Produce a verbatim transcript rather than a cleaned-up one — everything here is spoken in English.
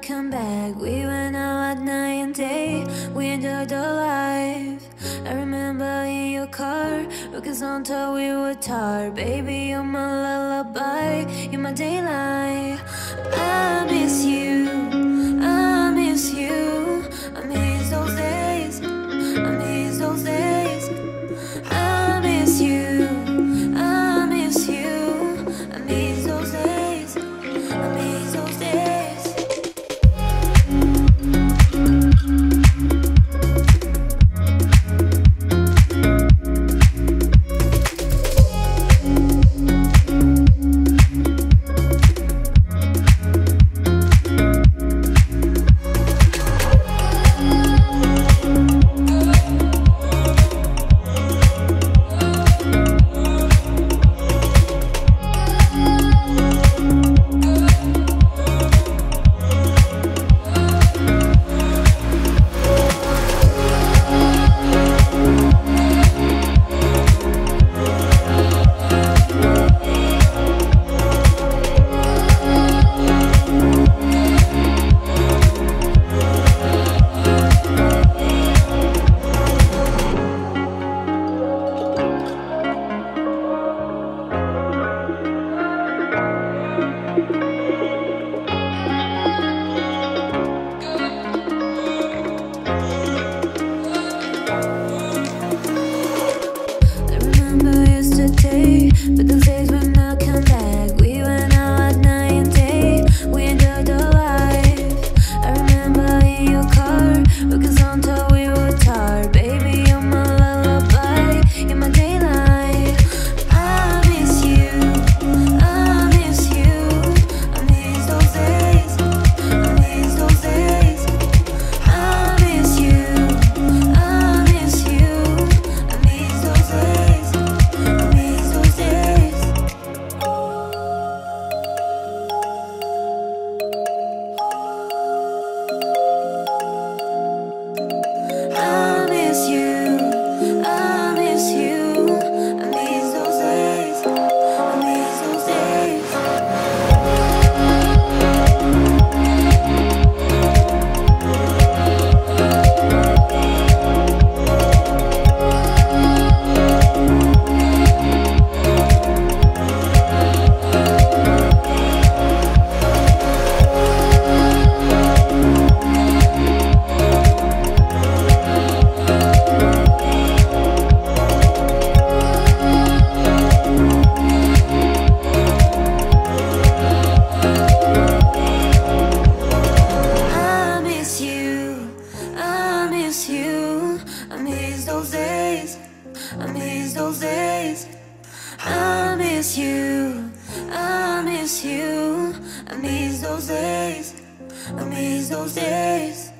not come back. We went out at night and day. We enjoyed the life. I remember in your car, because on top we were tired. Baby, you're my lullaby, you're my daylight. I miss you, I miss you. I miss those days, I miss those days. I miss you, I miss you. I miss those days, I miss those days. I miss you, I miss those days, I miss those days.